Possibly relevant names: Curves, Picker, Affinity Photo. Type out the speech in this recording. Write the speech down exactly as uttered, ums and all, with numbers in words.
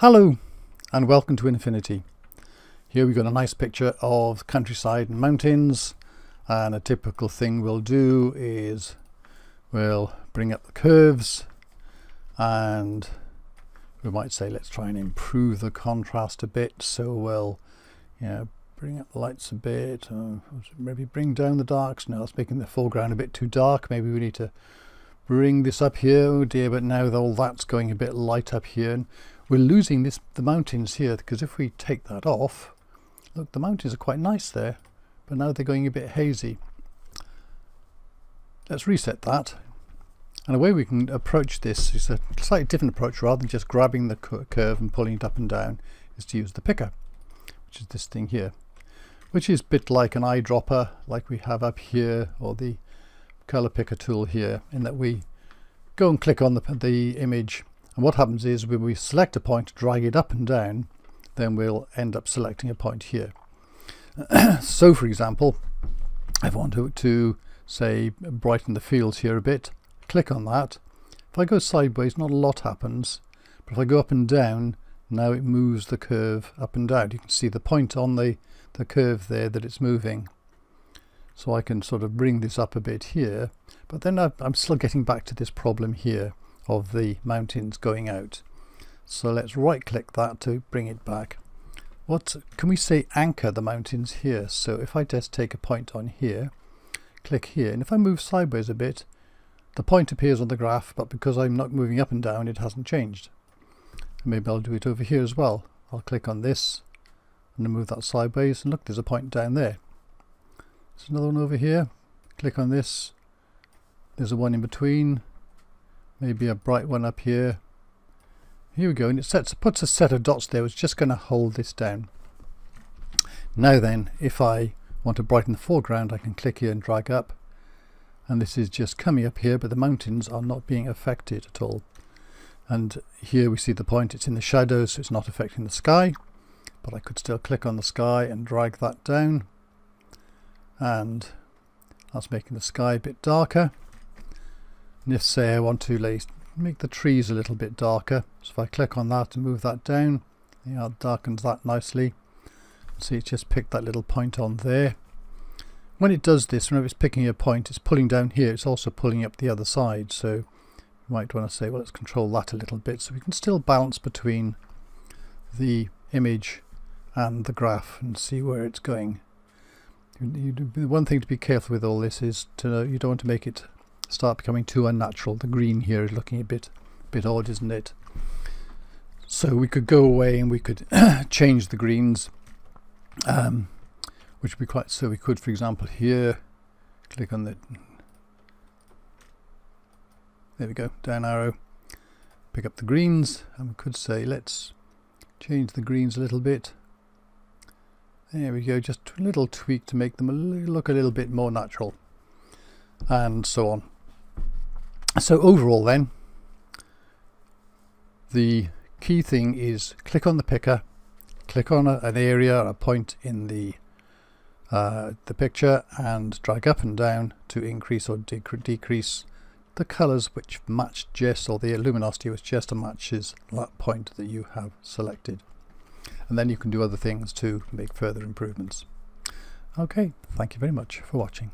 Hello and welcome to Infinity. Here we've got a nice picture of countryside and mountains, and a typical thing we'll do is we'll bring up the curves and we might say let's try and improve the contrast a bit, so we'll you know, bring up the lights a bit, uh, maybe bring down the darks. No, it's making the foreground a bit too dark. Maybe we need to bring this up here. Oh dear, but now all that's going a bit light up here. And we're losing this, the mountains here, because if we take that off, look, the mountains are quite nice there, but now they're going a bit hazy. Let's reset that. And a way we can approach this is a slightly different approach. Rather than just grabbing the curve and pulling it up and down, is to use the picker, which is this thing here, which is a bit like an eyedropper like we have up here, or the color picker tool here, in that we go and click on the, the image. And what happens is when we select a point, drag it up and down, then we'll end up selecting a point here. So for example, I want to, to say brighten the fields here a bit. Click on that. If I go sideways, not a lot happens, but if I go up and down, now it moves the curve up and down. You can see the point on the, the curve there that it's moving. So I can sort of bring this up a bit here, but then I'm still getting back to this problem here of the mountains going out. So let's right click that to bring it back. What can we say, anchor the mountains here? So if I just take a point on here, click here, and if I move sideways a bit, the point appears on the graph, but because I'm not moving up and down, it hasn't changed. Maybe I'll do it over here as well. I'll click on this and move that sideways, and look, there's a point down there. There's another one over here. Click on this, there's a one in between, maybe a bright one up here. Here we go, and it sets, puts a set of dots there. It's just going to hold this down. Now then, if I want to brighten the foreground, I can click here and drag up, and this is just coming up here, but the mountains are not being affected at all. And here we see the point, it's in the shadows, so it's not affecting the sky, but I could still click on the sky and drag that down, and that's making the sky a bit darker. And if, say, I want to make the trees a little bit darker, so if I click on that and move that down, yeah, it darkens that nicely. See, it's just picked that little point on there. When it does this, whenever it's picking a point, it's pulling down here, it's also pulling up the other side, so you might want to say, well, let's control that a little bit, so we can still balance between the image and the graph and see where it's going. You, you, one thing to be careful with all this is to, you don't want to make it start becoming too unnatural. The green here is looking a bit bit odd, isn't it? So we could go away and we could change the greens, um, which would be quite, so we could, for example, here, click on the, there we go, down arrow, pick up the greens, and we could say let's change the greens a little bit. There we go, just a little tweak to make them a little, look a little bit more natural, and so on. So overall then, the key thing is click on the picker, click on a, an area or a point in the uh, the picture, and drag up and down to increase or dec decrease the colours which match, just, or the luminosity which just matches that point that you have selected. And then you can do other things to make further improvements. Okay, thank you very much for watching.